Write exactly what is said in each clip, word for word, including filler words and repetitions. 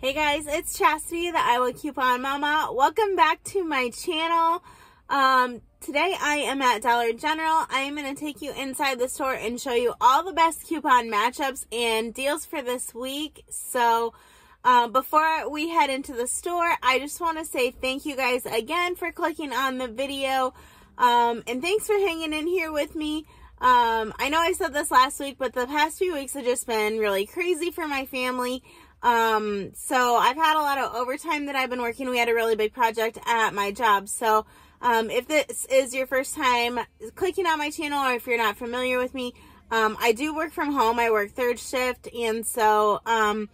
Hey guys, it's Chastity, the Iowa Coupon Mama. Welcome back to my channel. Um, today I am at Dollar General. I am going to take you inside the store and show you all the best coupon matchups and deals for this week. So uh, before we head into the store, I just want to say thank you guys again for clicking on the video. Um, and thanks for hanging in here with me. Um, I know I said this last week, but the past few weeks have just been really crazy for my family. Um, so I've had a lot of overtime that I've been working. We had a really big project at my job. So, um, if this is your first time clicking on my channel, or if you're not familiar with me, um, I do work from home. I work third shift. And so, um,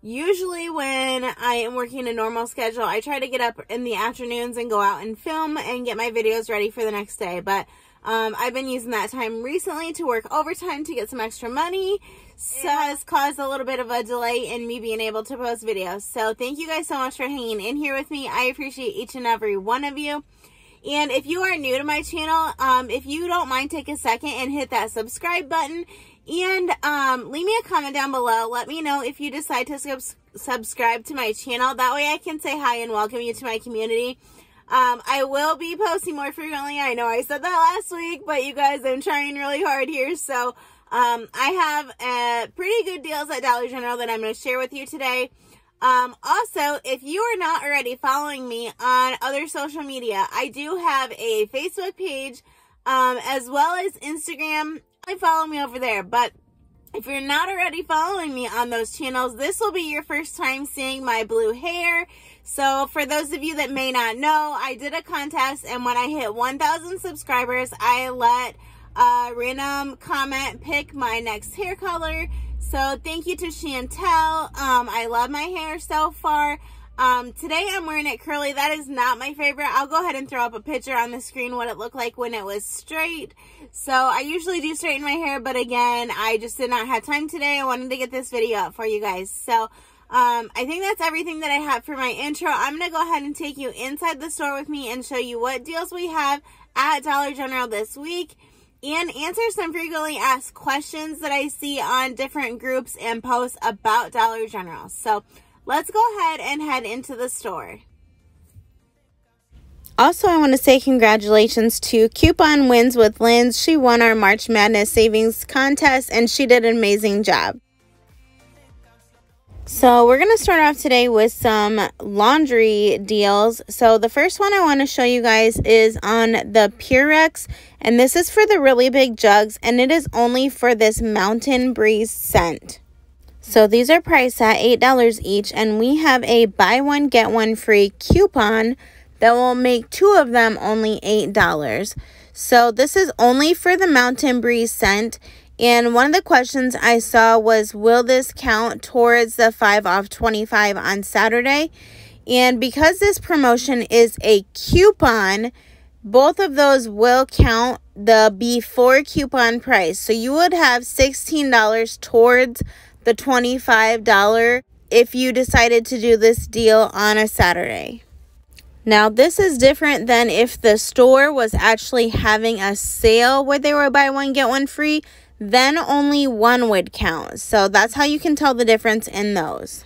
usually when I am working a normal schedule, I try to get up in the afternoons and go out and film and get my videos ready for the next day. But, um, I've been using that time recently to work overtime to get some extra money. So yeah. Has caused a little bit of a delay in me being able to post videos. So thank you guys so much for hanging in here with me. I appreciate each and every one of you. And if you are new to my channel, um, if you don't mind, take a second and hit that subscribe button. And um, leave me a comment down below. Let me know if you decide to sub subscribe to my channel. That way I can say hi and welcome you to my community. Um, I will be posting more frequently. I know I said that last week, but you guys, I'm trying really hard here. So Um, I have uh, pretty good deals at Dollar General that I'm going to share with you today. Um, also, if you are not already following me on other social media, I do have a Facebook page um, as well as Instagram. Follow me over there. But if you're not already following me on those channels, this will be your first time seeing my blue hair. So for those of you that may not know, I did a contest, and when I hit one thousand subscribers, I let Uh, random comment pick my next hair color. So thank you to Chantel. Um, I love my hair so far. Um, today I'm wearing it curly. That is not my favorite. I'll go ahead and throw up a picture on the screen what it looked like when it was straight. So I usually do straighten my hair, but again, I just did not have time today. I wanted to get this video up for you guys. So um, I think that's everything that I have for my intro. I'm going to go ahead and take you inside the store with me and show you what deals we have at Dollar General this week. And answer some frequently asked questions that I see on different groups and posts about Dollar General. So let's go ahead and head into the store. Also, I want to say congratulations to Coupon Wins with Lynn. She won our March Madness Savings Contest, and she did an amazing job. So we're going to start off today with some laundry deals. So the first one I want to show you guys is on the Purex, and this is for the really big jugs, and it is only for this Mountain Breeze scent. So these are priced at eight dollars each, and we have a buy one get one free coupon that will make two of them only eight dollars. So this is only for the Mountain Breeze scent. And one of the questions I saw was, will this count towards the five off twenty-five on Saturday? And because this promotion is a coupon, both of those will count the before coupon price. So you would have sixteen dollars towards the twenty-five dollars if you decided to do this deal on a Saturday. Now, this is different than if the store was actually having a sale where they were buy one, get one free. Then only one would count. So that's how you can tell the difference in those.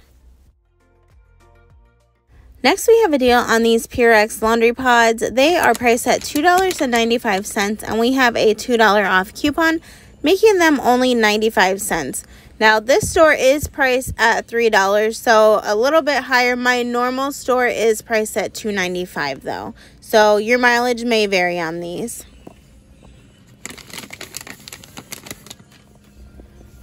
Next, we have a deal on these Purex laundry pods. They are priced at two ninety-five, and we have a two dollar off coupon, making them only ninety-five cents. Now, this store is priced at three dollars, so a little bit higher. My normal store is priced at two ninety-five though. So your mileage may vary on these.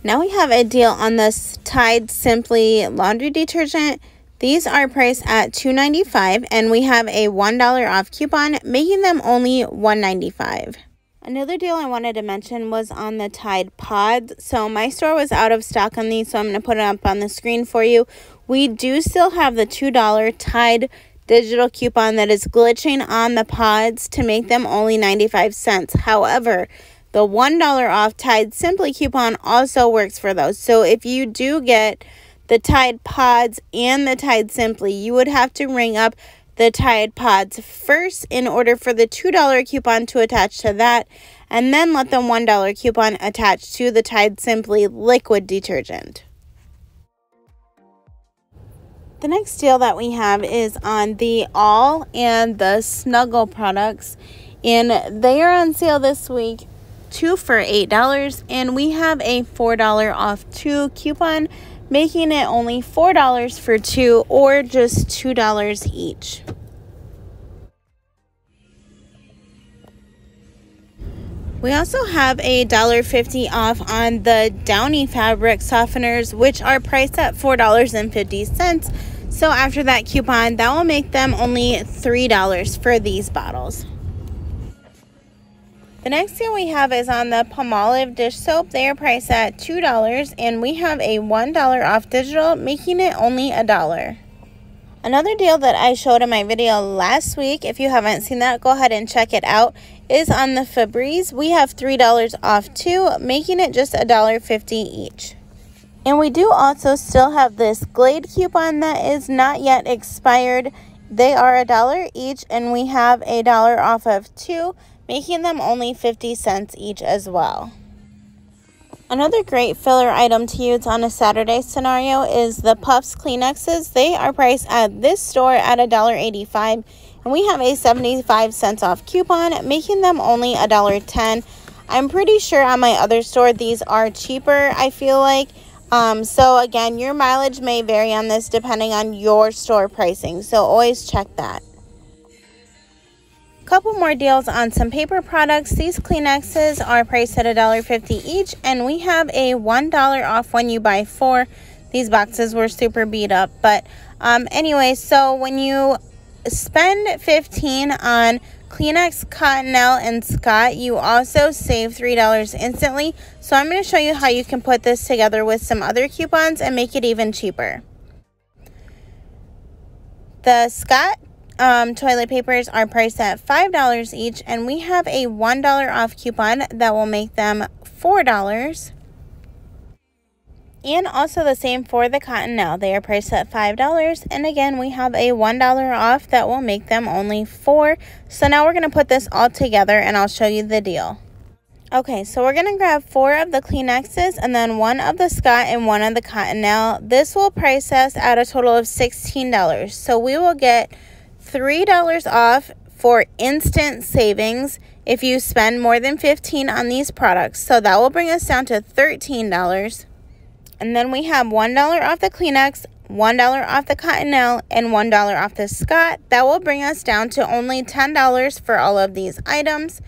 Now we have a deal on this Tide Simply laundry detergent. These are priced at two ninety-five, and we have a one dollar off coupon, making them only one ninety-five. Another deal I wanted to mention was on the Tide Pods. So my store was out of stock on these, so I'm going to put it up on the screen for you. We do still have the two dollar Tide digital coupon that is glitching on the pods to make them only ninety-five cents. However, the one dollar off Tide Simply coupon also works for those. So if you do get the Tide Pods and the Tide Simply, you would have to ring up the Tide Pods first in order for the two dollar coupon to attach to that, and then let the one dollar coupon attach to the Tide Simply liquid detergent. The next deal that we have is on the All and the Snuggle products, and they are on sale this week, two for eight dollars, and we have a four dollars off two coupon, making it only four dollars for two, or just two dollars each. We also have a one dollar fifty off on the Downy fabric softeners, which are priced at four dollars and fifty cents. So after that coupon, that will make them only three dollars for these bottles. The next deal we have is on the Palmolive dish soap. They are priced at two dollars, and we have a one dollar off digital, making it only a dollar. Another deal that I showed in my video last week, if you haven't seen that, go ahead and check it out, is on the Febreze. We have three dollars off two, making it just one dollar fifty each. And we do also still have this Glade coupon that is not yet expired. They are a dollar each, and we have a dollar off of two, making them only fifty cents each as well. Another great filler item to use on a Saturday scenario is the Puffs Kleenexes. They are priced at this store at one dollar eighty-five, and we have a seventy-five cents off coupon, making them only one dollar ten. I'm pretty sure on my other store these are cheaper, I feel like. Um, so again, your mileage may vary on this depending on your store pricing, so always check that. Couple more deals on some paper products. These Kleenexes are priced at one dollar fifty each, and we have a one dollar off when you buy four. These boxes were super beat up, but um, anyway, so when you spend fifteen dollars on Kleenex, Cottonelle, and Scott, you also save three dollars instantly. So I'm going to show you how you can put this together with some other coupons and make it even cheaper. The Scott Um, toilet papers are priced at five dollars each, and we have a one dollar off coupon that will make them four dollars. And also the same for the Cottonelle. They are priced at five dollars, and again, we have a one dollar off that will make them only four dollars. So now we're going to put this all together, and I'll show you the deal. Okay, so we're going to grab four of the Kleenexes and then one of the Scott and one of the Cottonelle. This will price us at a total of sixteen dollars. So we will get three dollars off for instant savings if you spend more than fifteen dollars on these products. So that will bring us down to thirteen dollars. And then we have one dollar off the Kleenex, one dollar off the Cottonelle, and one dollar off the Scott. That will bring us down to only ten dollars for all of these items.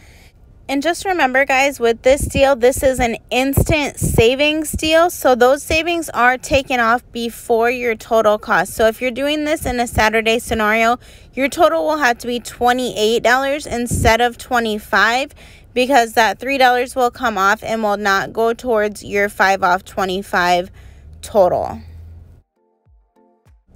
And just remember, guys, with this deal, this is an instant savings deal. So those savings are taken off before your total cost. So if you're doing this in a Saturday scenario, your total will have to be twenty-eight dollars instead of twenty-five dollars, because that three dollars will come off and will not go towards your five off twenty-five total.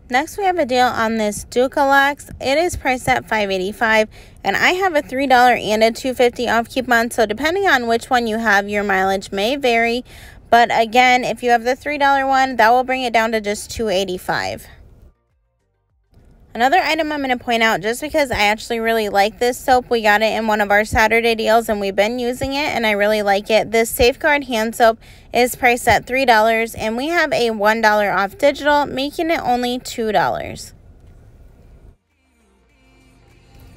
Next, we have a deal on this DucaLux. It is priced at five eighty-five, and I have a three dollar and a two fifty off coupon. So depending on which one you have, your mileage may vary. But again, if you have the three dollar one, that will bring it down to just two eighty-five. Another item I'm going to point out, just because I actually really like this soap. We got it in one of our Saturday deals, and we've been using it, and I really like it. This Safeguard hand soap is priced at three dollars, and we have a one dollar off digital, making it only two dollars.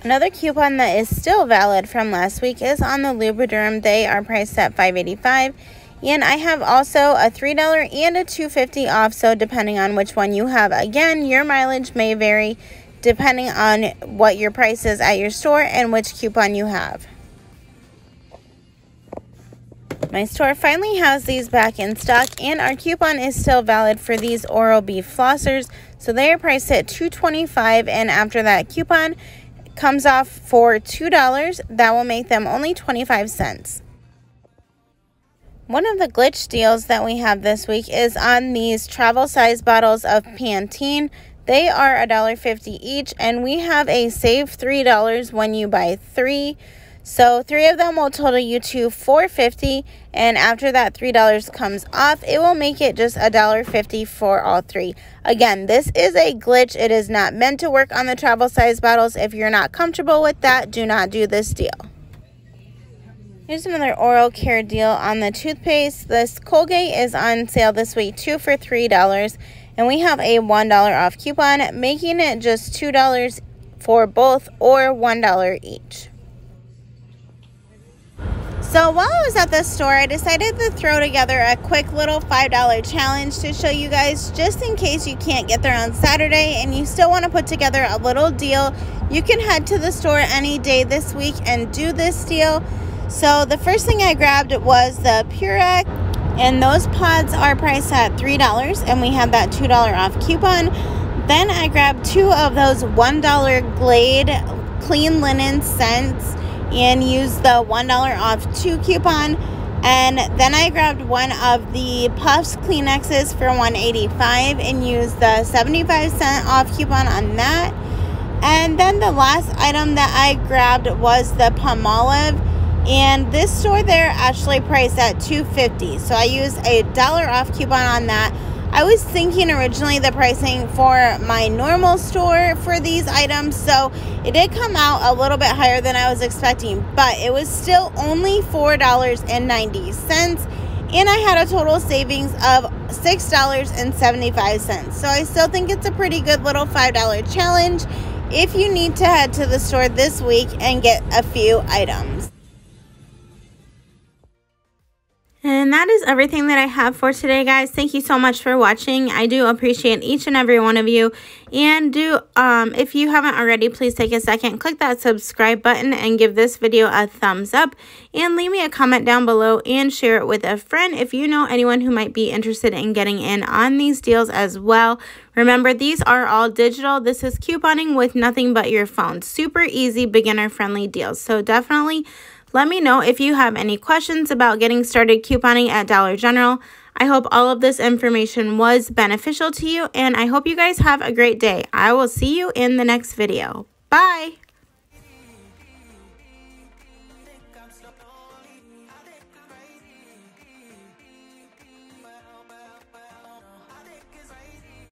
Another coupon that is still valid from last week is on the Lubriderm. They are priced at five eighty-five, and I have also a three dollar and a two fifty off. So depending on which one you have, again, your mileage may vary depending on what your price is at your store and which coupon you have. My store finally has these back in stock, and our coupon is still valid for these Oral-B flossers. So they are priced at two twenty-five, and after that coupon comes off for two dollars, that will make them only twenty-five cents. One of the glitch deals that we have this week is on these travel size bottles of Pantene. They are one dollar fifty each, and we have a save three dollars when you buy three. So three of them will total you to four dollars fifty, and after that three dollars comes off, it will make it just one dollar fifty for all three. Again, this is a glitch. It is not meant to work on the travel size bottles. If you're not comfortable with that, do not do this deal. Here's another oral care deal on the toothpaste. This Colgate is on sale this week, two for three dollars. and we have a one dollar off coupon, making it just two dollars for both or one dollar each. So while I was at the store, I decided to throw together a quick little five dollar challenge to show you guys, just in case you can't get there on Saturday and you still want to put together a little deal. You can head to the store any day this week and do this deal. So the first thing I grabbed was the Purex, and those pods are priced at three dollars, and we have that two dollar off coupon. Then I grabbed two of those one dollar Glade clean linen scents and used the one dollar off two coupon. And then I grabbed one of the Puffs Kleenexes for one dollar and eighty-five cents and used the seventy-five cent off coupon on that. And then the last item that I grabbed was the Palmolive, and this store there actually priced at two fifty, so I used a dollar off coupon on that. I was thinking originally the pricing for my normal store for these items, so it did come out a little bit higher than I was expecting, but it was still only four dollars and ninety cents, and I had a total savings of six dollars and seventy-five cents. So I still think it's a pretty good little five dollar challenge if you need to head to the store this week and get a few items. And that is everything that I have for today, guys. Thank you so much for watching. I do appreciate each and every one of you. And do, um, if you haven't already, please take a second, click that subscribe button, and give this video a thumbs up. And leave me a comment down below and share it with a friend if you know anyone who might be interested in getting in on these deals as well. Remember, these are all digital. This is couponing with nothing but your phone. Super easy, beginner-friendly deals. So definitely let me know if you have any questions about getting started couponing at Dollar General. I hope all of this information was beneficial to you, and I hope you guys have a great day. I will see you in the next video. Bye!